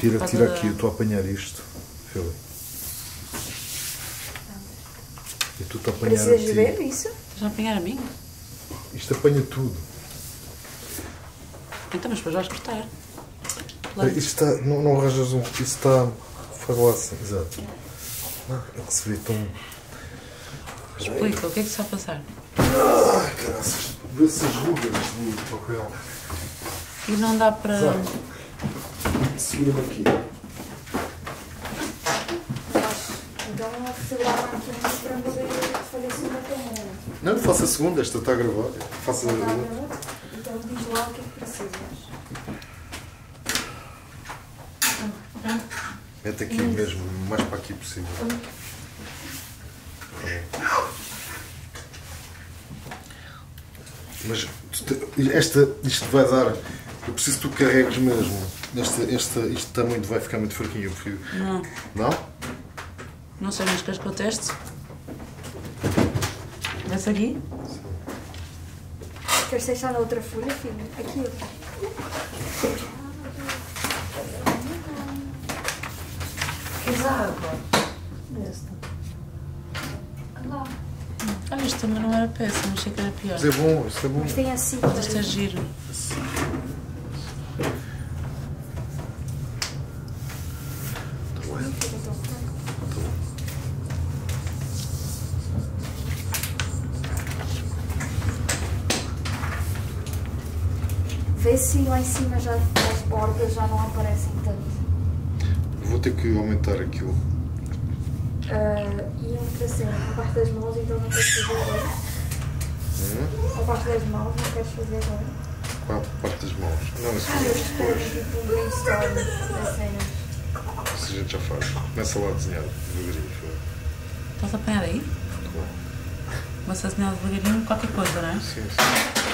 Tira aqui, eu estou a apanhar isto. Filho. E tu te apanhar. Precisas de ver isso? Já apanhar a mim? Isto apanha tudo. Então, mas depois vais cortar. Isto está. Não arranjas um. Isto está. Fagoça, exato. É que se vê tão. Explica, o que é que está a passar? Ai, graças. Vê-se as rugas do papel. E não dá para. Exato. Segura-me aqui. Então não sei lá para poder fazer a segunda também. Não, faça a segunda, esta está a gravar. Faça a segunda. Então diz lá o que é que precisas. Mete aqui mesmo, o mais para aqui possível. Mas isto vai dar. Eu preciso que tu carregues mesmo. Isto está muito, vai ficar muito fraquinho. Porque... Não. Não? Não sei, mas queres que eu teste? Essa aqui? Sim. Queres deixar na outra folha, filho? Aqui. Queres água? Desta. Lá. Ah, isto também não era péssimo, achei que era pior. Isto é bom, isto é bom. Mas tem assim. Isto é giro. Vê se lá em cima já as bordas já não aparecem tanto. Eu vou ter que aumentar aquilo. E um tracinho, a parte das mãos, então não queres fazer agora? A parte das mãos, não queres fazer agora? Qual parte das mãos? Não, isso depois. Tipo um brainstorm da cena. Isso a gente já faz. Começa lá a desenhar devagarinho. Estás a apanhar aí? Estou. Começa a desenhar devagarinho qualquer coisa, não é? Sim, sim.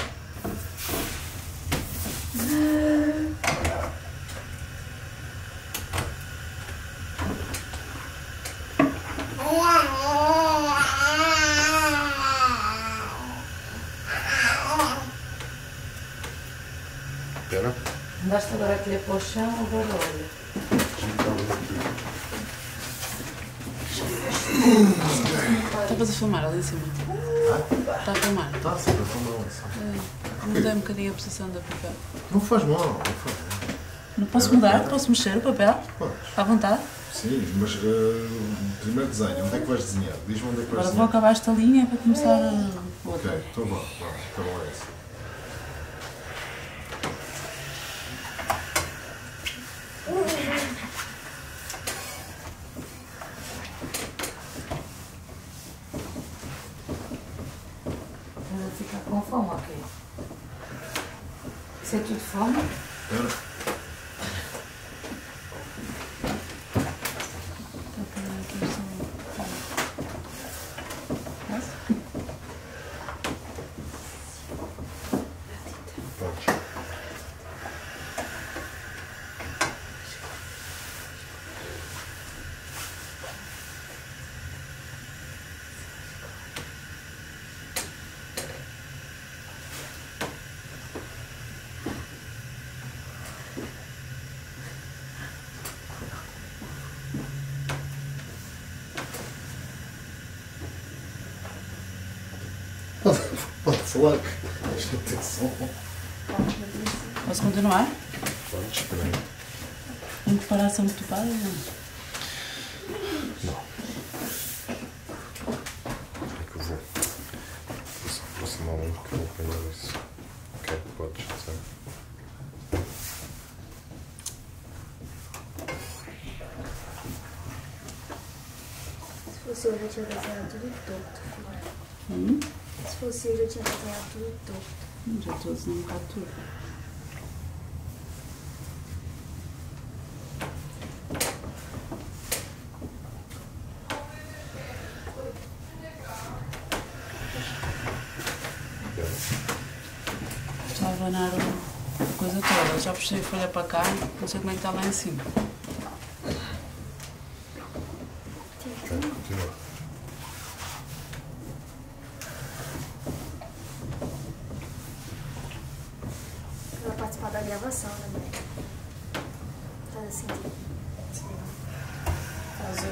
Pera. Andaste agora a colher para o chão, agora olha. Estavas a filmar ali em cima. Está a filmar? Está sim, a filmar ali em cima. Mudei um bocadinho a posição do papel. Não faz mal, não faz mal. Não posso mudar? Posso mexer o papel? Podes. À vontade? Sim, mas primeiro desenho. Onde é que vais desenhar? Diz-me onde é que vais desenhar. Agora vou acabar esta linha para começar a outra. Ok, estou bom. Está bom, é isso. Vou ficar com fome, ok? Isso é tudo fome? Pode falar, presta atenção. Posso continuar? Pode, espera aí. Tem que parar só muito para, não? Não. É que eu vou aproximar um que eu vou apanhar isso. Ok, podes fazer. Se fosse eu, já tinha desenhado tudo torto. Se fosse eu, já tinha desenhado tudo torto. Já estou a desenhar um bocado tudo. Está a abanar a coisa toda. Já puxei a folha para cá, não sei como é que está lá em cima. Vai participar da gravação também. Tá nada sentido. Sim. Fazer o que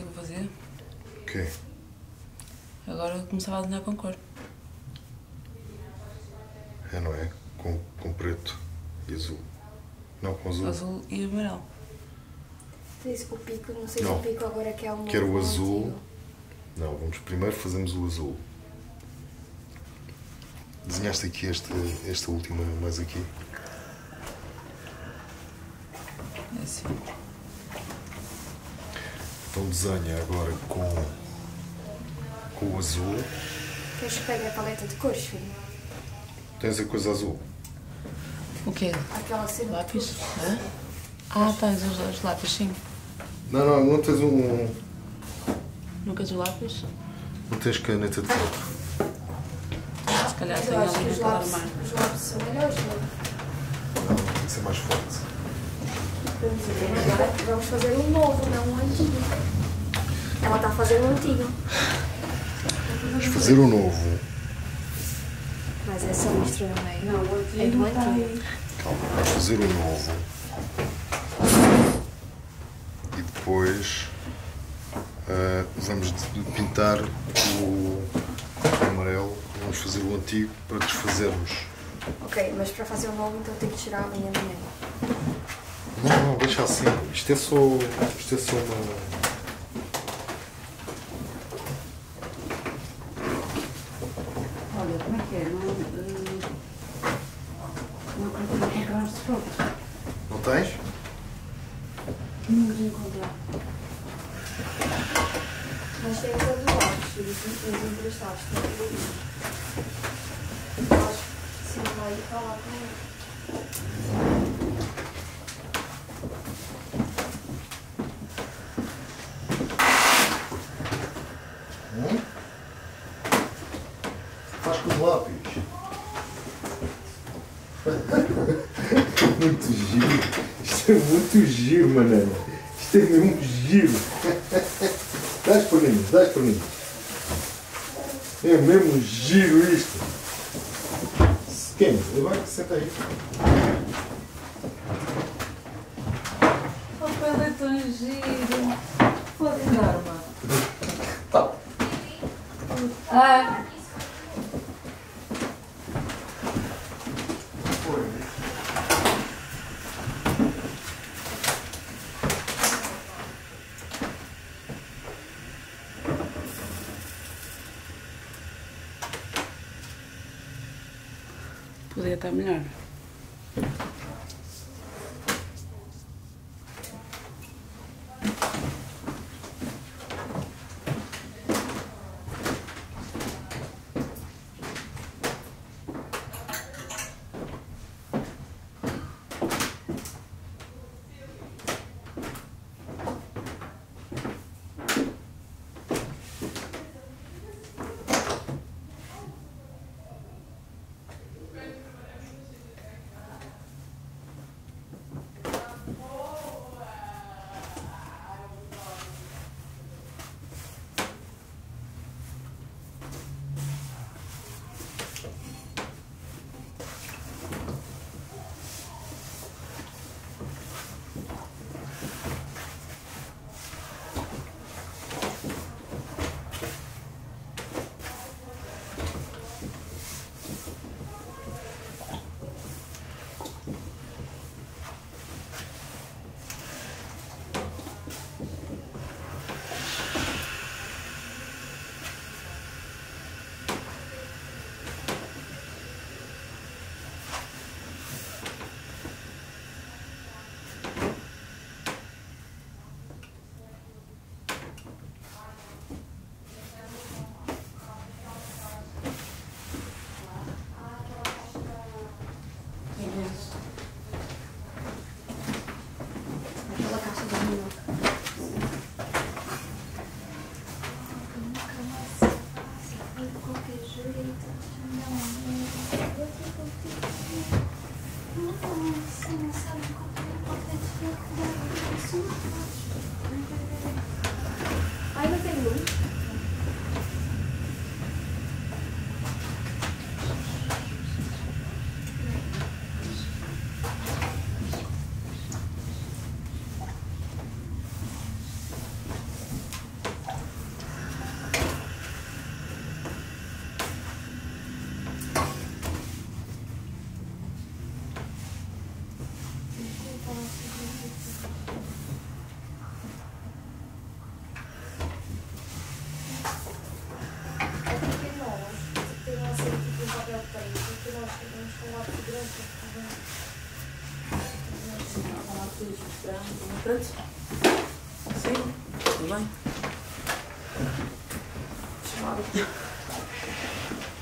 eu vou fazer? O quê? Agora eu começava a alinhar com cor. É, não é? Com preto e azul. Não, com azul. Azul e amarelo. Diz o pico, não sei se o pico agora que é o meu. Quero o azul. Não, vamos primeiro fazemos o azul. Desenhaste aqui esta última, mais aqui. É assim. Então desenha agora com o azul. Queres que pegue a paleta de cores, filho? Tens a coisa azul. O quê? Aquela cena de lápis. Hã? Ah, tens os lápis, sim. Não, não, não tens um... Não tens o lápis? Não tens caneta de cor. Ah, se calhar tem ali os lápis. Os lápis são melhores, não? Não, tem que ser mais forte. Agora vamos fazer um novo, não um antigo. Ela está a fazer um antigo. Vamos fazer um novo. Mas é só mostrar no meio. Não, o antigo é do antigo. Calma, vamos fazer um novo. E depois vamos pintar o amarelo. Vamos fazer o antigo para desfazermos. Ok, mas para fazer o novo então tenho que tirar a linha de meio. Não, não, deixa assim. Isto é só uma... Olha, como é que é? Não encontraste foto. Não tens? Não vou encontrar. Mas tem que adorar, se eles emprestaste. Acho que se vai falar com ele. Faz com os lápis. Muito giro. Isto é muito giro, mané. Isto é mesmo giro. Dás para mim. É mesmo giro isto. Quem? Agora senta aí. O papel é tão giro. Pode dar, mano. Ah! Podia estar melhor.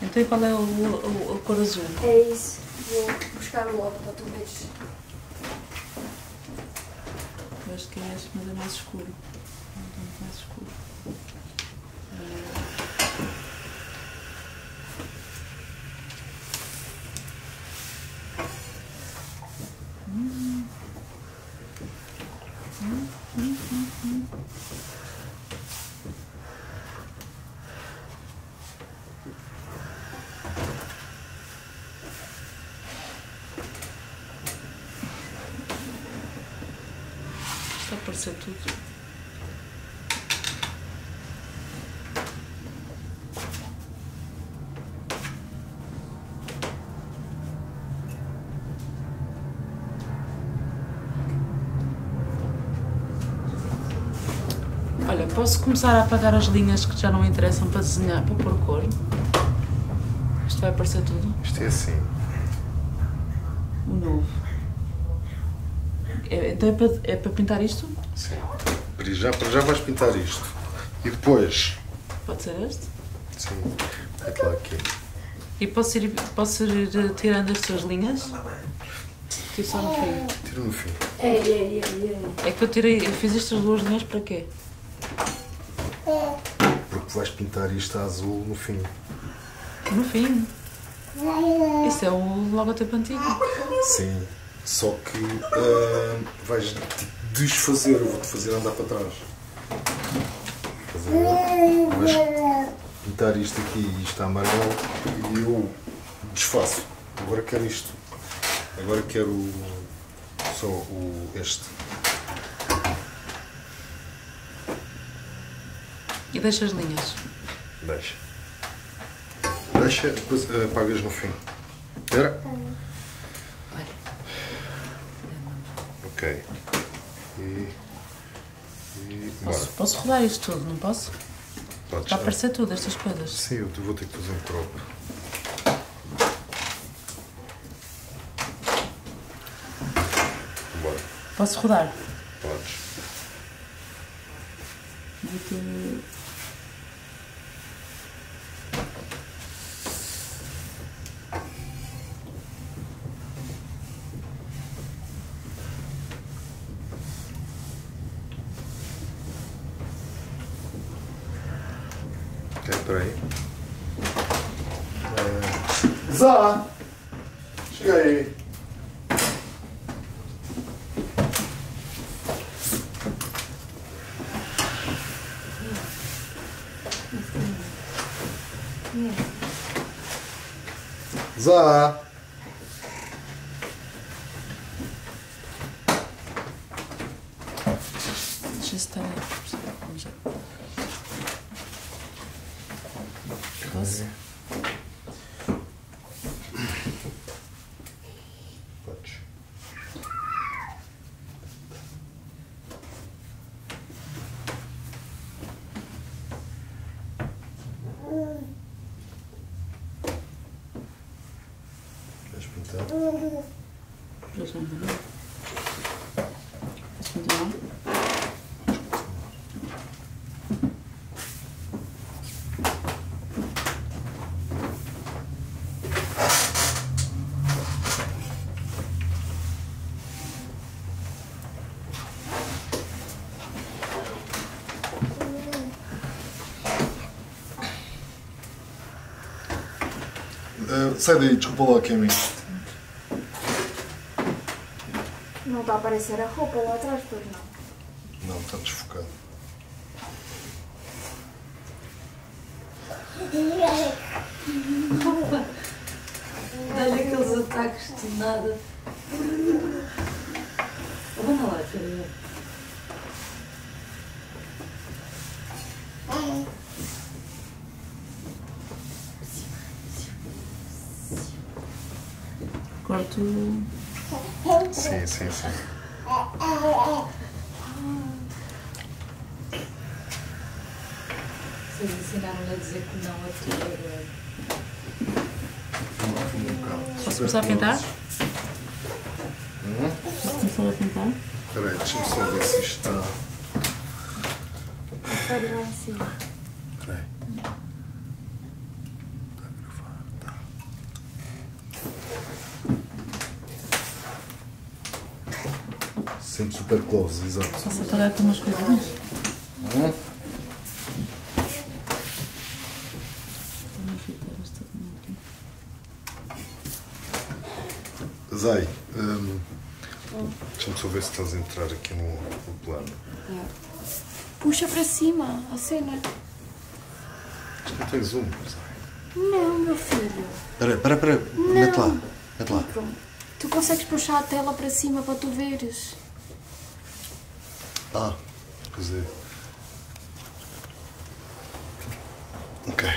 Então, e qual é a cor azul? É isso. Vou buscar logo para tu veres. Eu acho que é este, mas é mais escuro. É mais escuro. Apareceu tudo. Olha, posso começar a apagar as linhas que já não interessam para desenhar, para pôr cor? Isto vai aparecer tudo? Isto é assim. O novo. Então é para pintar isto? Sim. Para já vais pintar isto. E depois... Pode ser este? Sim. Mete lá aqui. E posso ir tirando as tuas linhas? Tiro só no fim. Tiro no fim. É que eu tirei... Eu fiz estas duas linhas para quê? Porque vais pintar isto a azul no fim. No fim? Isso é um logotipo antigo. Sim. Só que vais desfazer, eu vou-te fazer andar para trás. Vais pintar isto aqui e isto amarelo e eu desfaço. Agora quero isto. Agora quero só este. E deixa as linhas? Deixa. Deixa, depois apagas no fim. Espera. Ok. E posso rodar isto tudo, não posso? Podes. Está a aparecer tudo, estas coisas. Sim, eu vou ter que fazer um crop. Bora. Posso rodar? Podes. Peraí. Zá! Chega aí! Zá! Deixa eu estar aí. Posso? Podes. Queres pintar? Queres pintar? Queres pintar? Sai daí, desculpa lá, Kimi. Não está a aparecer a roupa lá atrás, pois não? Não, está desfocado. Dá-lhe aqueles ataques de nada. Vamos lá, filha. Sim, sim, sim. Vocês ensinaram-me a dizer que não a tudo. Posso começar a pintar? Posso começar a pintar? Espera aí, deixa-me só ver se está... Espera aí. Está a gravar, está. Sempre super close, exato. Posso apagar aqui umas coisinhas? Zay, deixa-me só ver se estás a entrar aqui no plano. Puxa para cima a cena. Não tem zoom, Zay. Não, meu filho. Espera. Mete lá. Tu consegues puxar a tela para cima para tu veres. Ah, quer dizer... Ok.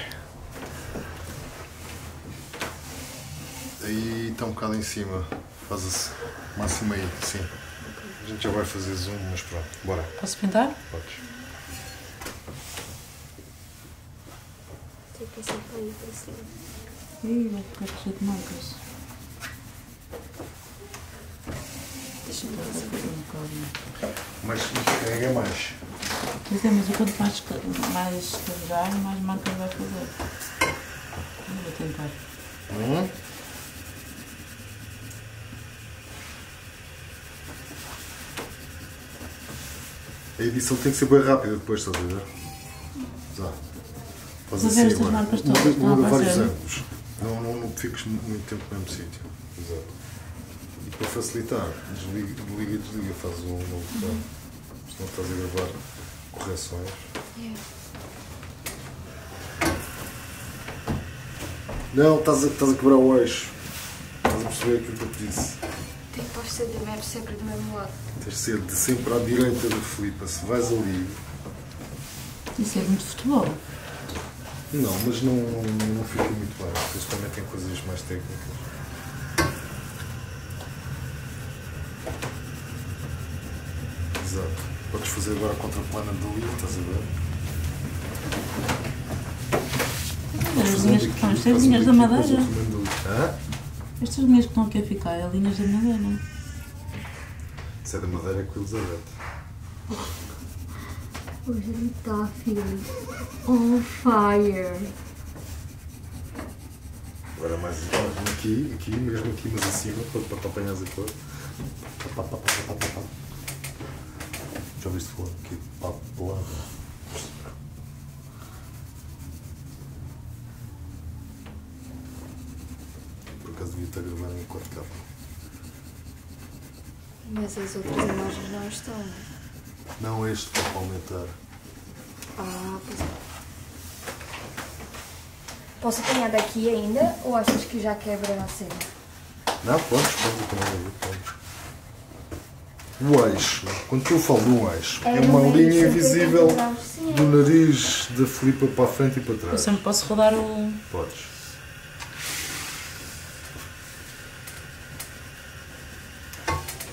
Aí está um bocado em cima, faz-se máximo aí, sim. A gente já vai fazer zoom, mas pronto, bora. Posso pintar? Podes. Tem que passar para aí, para cima. Ih, vai ficar cheio de marcas. Deixa-me passar aqui um bocadinho. Mas carrega mais. Pois é, mas o quanto mais carregar, mais marcas vai fazer. Eu vou tentar. A edição tem que ser bem rápida depois, estás a ver? Já. Faz assim agora. Marcas todas, muda vários ângulos. Não fiques muito tempo no mesmo sítio. Exato. E para facilitar, desliga, faz um novo plano. Senão estás a gravar correções. Não, estás a quebrar o eixo. Estás a perceber aquilo que eu te disse. Tem que ser sempre do mesmo lado. Tem que ser de sempre à direita do Filipa. Se vais ali... Isso é muito futebol. Não, mas não fica muito bem. Vocês também têm coisas mais técnicas. Exato. Podes fazer agora a contraplana dali, estás a ver? As linhas que estão, estas linhas da madeira. Estas linhas que estão aqui a ficar, é linhas da madeira. Se é da madeira é com Elizabeth. Hoje ele está, filho, on fire. Agora mais aqui, mesmo aqui, mas acima, para te apanhares a cor. Já ouviste falar aqui? Papelada. Devia estar a gravar em 4K. Mas as outras imagens não estão, né? Não, este para aumentar. Ah, pois é. Posso apanhar daqui ainda ou achas que já quebra na cena? Não, podes apanhar ali, O eixo, quando eu falo no eixo, é uma linha invisível do nariz da Filipa para a frente e para trás. Eu sempre posso rodar o... Podes.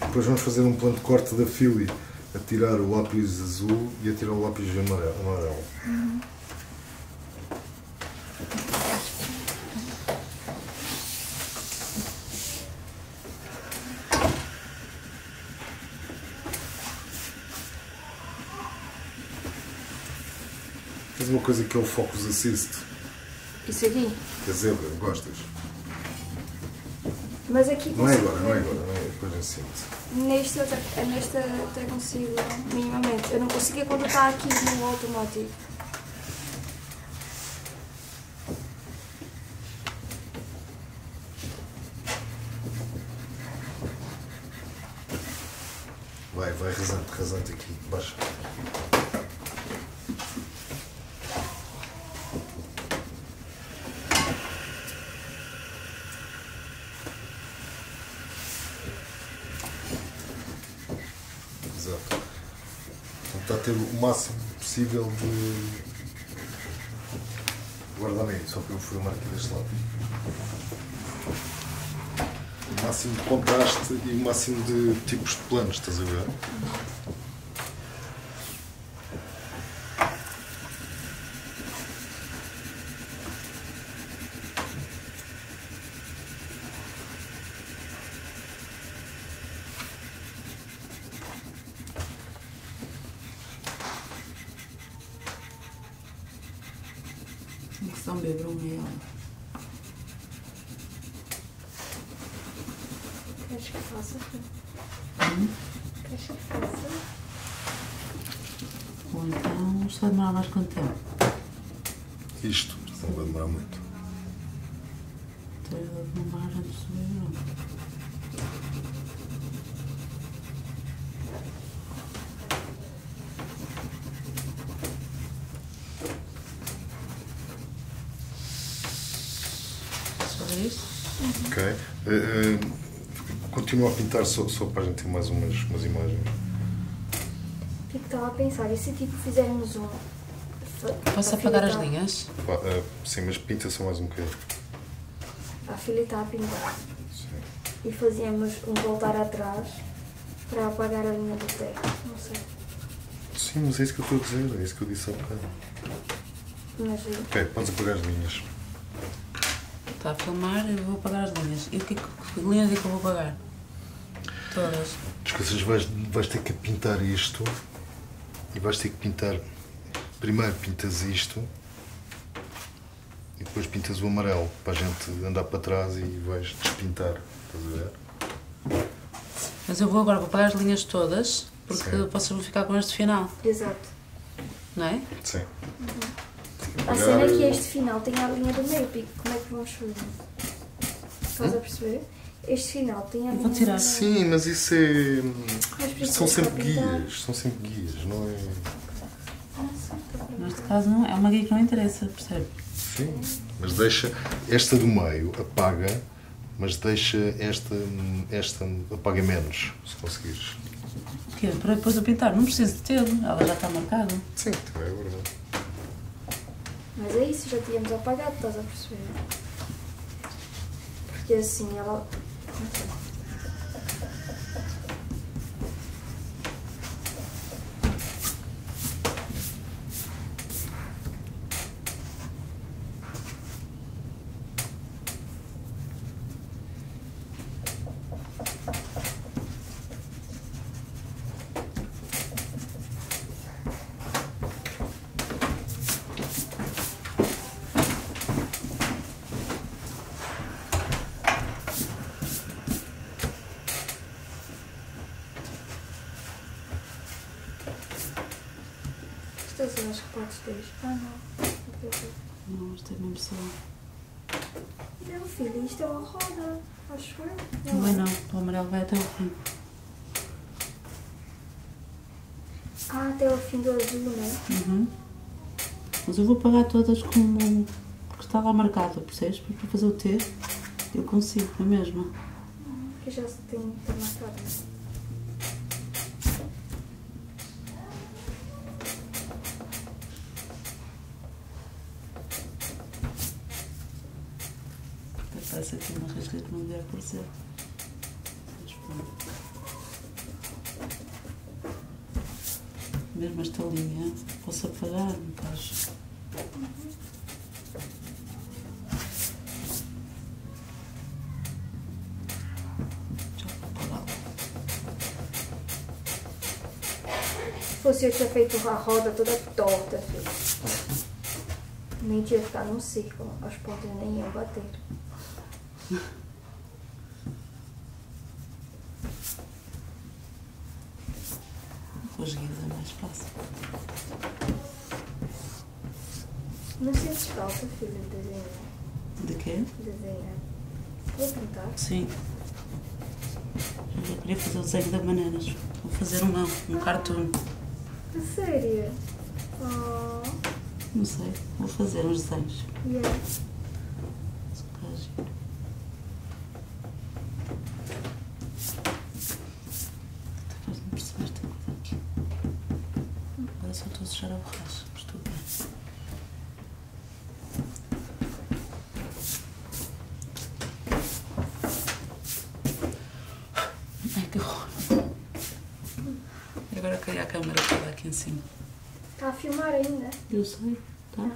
Depois vamos fazer um plano de corte da Fili, a tirar o lápis azul e a tirar o lápis amarelo. Tens uma coisa que é o Focus Assist. Isso aqui? Quer dizer, gostas? Mas aqui não é agora, depois em cima. Neste eu até consigo, minimamente. Eu não conseguia quando está aqui no automático. Vai rasante aqui, baixa. Tentar ter o máximo possível de... Guarda-me aí, só para eu filmar aqui deste lado. O máximo de contraste e o máximo de tipos de planos, estás a ver? Mixăm de drum e eu. Crezi că față? Crezi că față? Bun, então, só demorava mais quanto tempo? Isto não vai demorar muito. Estou a demorar antes de ver. Ok. Continua a pintar só para a gente ter mais umas imagens. O que estava a pensar? E se tipo fizermos um... Posso apagar as linhas? Sim, mas pinta só mais um bocadinho. A filha está a pintar. Sim. E fazíamos um voltar atrás para apagar a linha do teto. Não sei. Sim, mas é isso que eu estou a dizer. É isso que eu disse há bocado. Mas eu... Ok, podes apagar as linhas. Está a filmar e vou apagar as linhas. E o que linhas é que eu vou apagar? Todas. Descansas, vais ter que pintar isto. E vais ter que pintar... Primeiro pintas isto. E depois pintas o amarelo. Para a gente andar para trás e vais despintar. Estás a ver? Mas eu vou agora apagar as linhas todas. Porque sim, posso ficar com este final. Exato. Não é? Sim. Uhum. A cena que é este final tem a linha do meio, Pico. Como é que vamos fazer? Estás a perceber? Este final tem a linha do meio. Sim, mas isso é... Mas são sempre guias, não é... Neste caso não, é uma guia que não interessa, percebe? Sim, mas deixa... Esta do meio apaga, mas deixa esta apaga menos, se conseguires. O quê? Para depois eu pintar? Não preciso de tê-lo, ela já está marcada. Sim, é verdade. Mas é isso, já tínhamos apagado, estás a perceber? Porque assim ela... Acho que podes deixar. Ah, não. Não, isto é mesmo só. Não, filho, isto é uma roda. Acho eu. Não é, não. O amarelo vai até o fim. Ah, até o fim do azul, não é? Uhum. Mas eu vou pagar todas como. Porque está lá marcado, percebes? Porque para fazer o T, eu consigo, não é mesmo? Porque já se tem marcado. Parece aqui uma rasga que não deve aparecer. Mesmo esta linha, posso apagar, não estás? Já vou apagá-la. Se fosse eu tinha feito uma roda toda torta, filho. Nem tinha ficado num círculo, as pontas nem iam bater. Os guias é mais fácil. Não sentes falta, filha, de desenhar? De quê? Desenhar. Vou pintar? Sim. Eu queria fazer o desenho das bananas. Vou fazer um cartoon. A sério? Oh. Não sei, vou fazer uns desenhos. Yeah. Agora caiu a câmera toda aqui em cima. Está a filmar ainda? Eu sei, tá?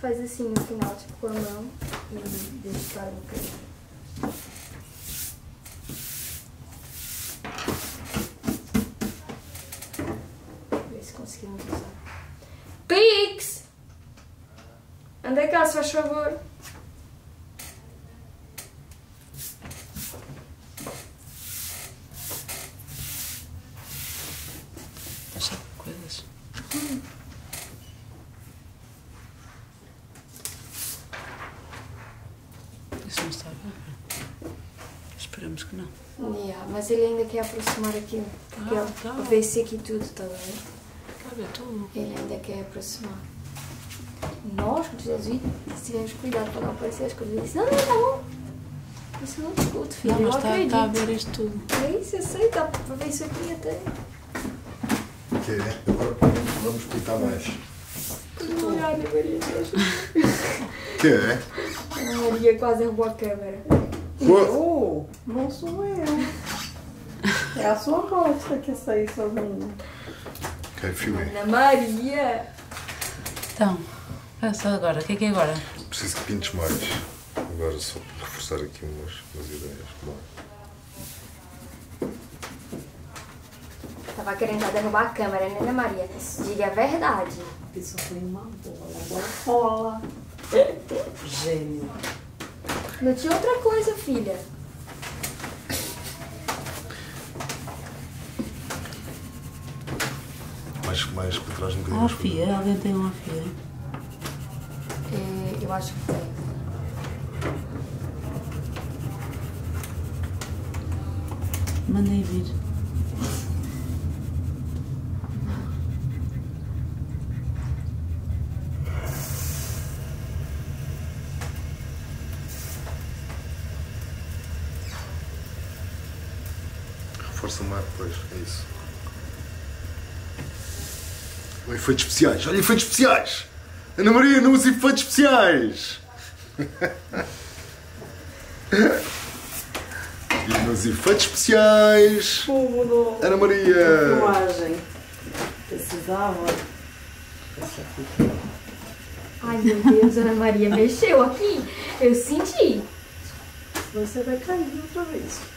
Faz assim no final, tipo com a mão e deixa estar um bocadinho. Onde é que ela se faz favor? Está cheio de coisas. Isso não está bem. Esperamos que não. Yeah, mas ele ainda quer aproximar aquilo. Porque ela vê se aqui tudo, está bem? Cabe tudo. Ele ainda quer aproximar. Nós, que tivemos cuidado para não aparecer as coisas. Eu disse, não, tá bom. Isso não discute, filho. Não, mas está a ver isto tudo. É isso, eu sei, dá para ver isso aqui até. Ok, agora vamos pintar mais. Estou a olhar na Maria mesmo. Que é? A Maria quase roubou a câmera. Oh, não sou eu. É a sua gosta que sair sozinha. Ok, filmei. Ana Maria! Então. Pensa agora, o que é agora? Preciso que pintes mais. Agora só para reforçar aqui umas ideias. Bom. Estava querendo derrubar a câmera, né, Ana Maria? Diga a verdade. Isso foi uma bola. Gênio. Não tinha outra coisa, filha. Mais para trás um bocadinho. Uma fia, alguém tem uma fia. Eu acho que tem. Mandei vir. Reforça o mar depois, é isso. Olha efeitos especiais, olha efeitos especiais! Ana Maria, não use efeitos especiais! E nos efeitos especiais! Como mudou! Ana Maria! A filmagem! Precisava! Ai meu Deus, Ana Maria mexeu aqui! Eu senti! Você vai cair outra vez!